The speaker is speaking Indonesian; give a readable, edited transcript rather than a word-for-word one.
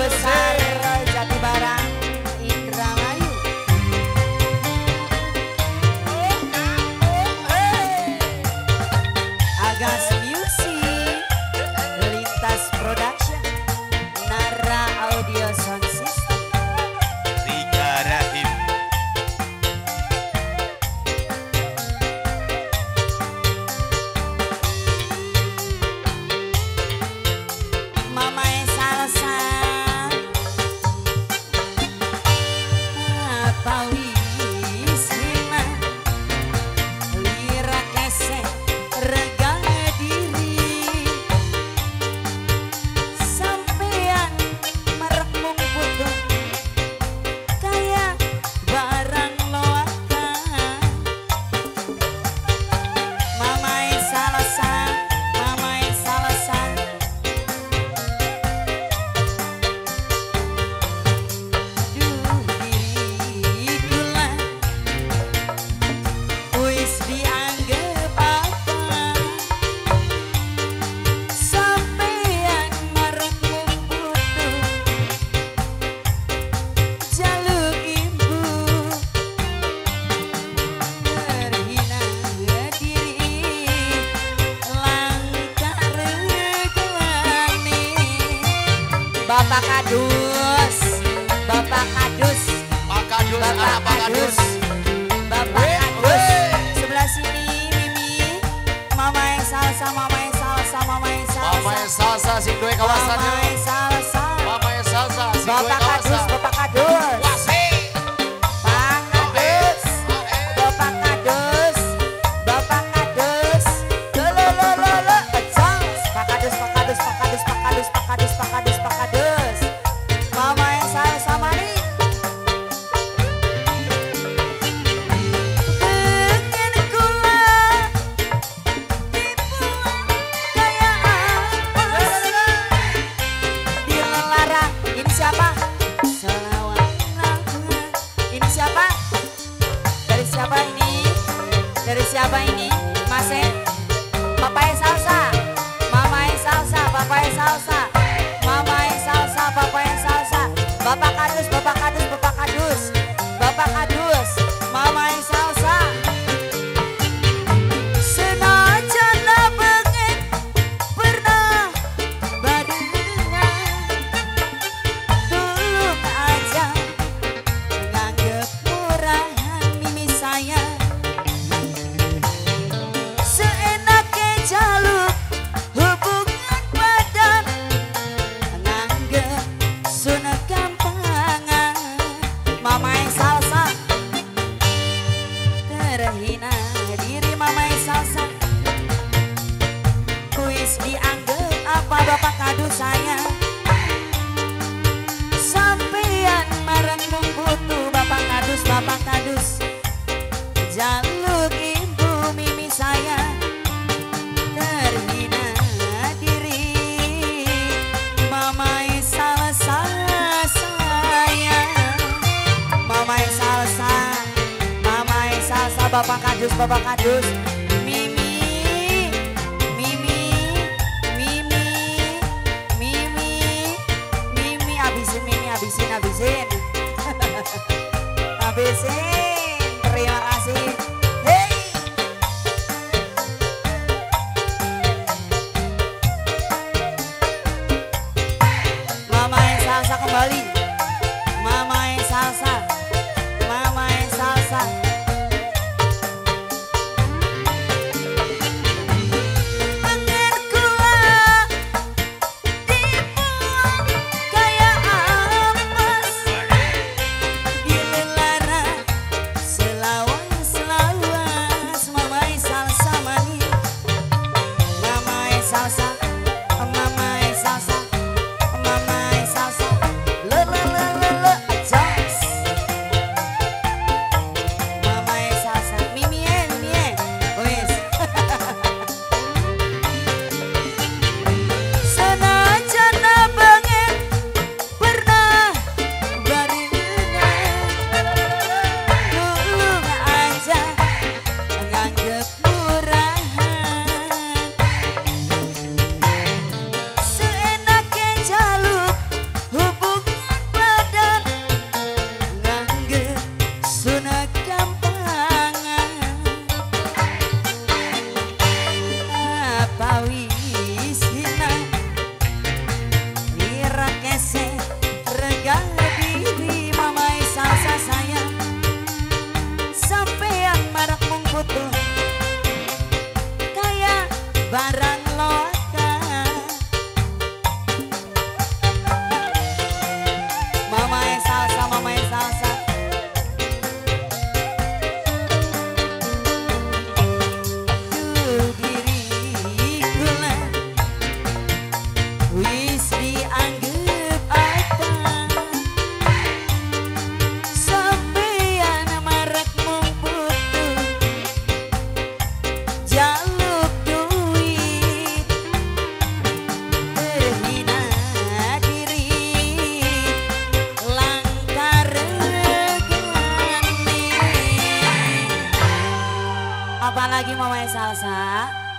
besar Jati Barang Indramayu. Agas Music, Lintas Production, Nara Audio Sound System, Rika Rahim. Mama Salsa Bapak Kadus, Bapak Kadus, Pak Kadus, Bapak Kadus, Bapak Kadus, sebelah sini Mimi, Mama yang Salsa, Mama yang Salsa, Mama yang Salsa, Mama yang Salsa, sing duwe kawasan, Mama yang Salsa, Mama yang Salsa, Bapak Kadus, Bapak Kadus. Dari siapa ini? Masen, Papai Salsa, Mama Salsa, Papai Salsa, Mama Salsa, Papai Salsa, Bapak Kadus, Bapak Kadus, Bapak Kadus, Bapak Kadus, Mama Salsa. Senajan pengen pernah barengan, dulu aja nganggep murahan Mimi sayang. Dianggap apa Bapak Kadus saya sampean marang butuh Bapak Kadus, Bapak Kadus, jaluk ibu Mimi saya terhina diri Mama Salsa saya, Mama Salsa, Mama Salsa, Bapak Kadus, Bapak Kadus, Mimi habisin, habisin, terima kasih. Hey, Mama yang Salsa kembali, Mama yang Salsa, Mama yang Salsa. apalagi mamanya salsa.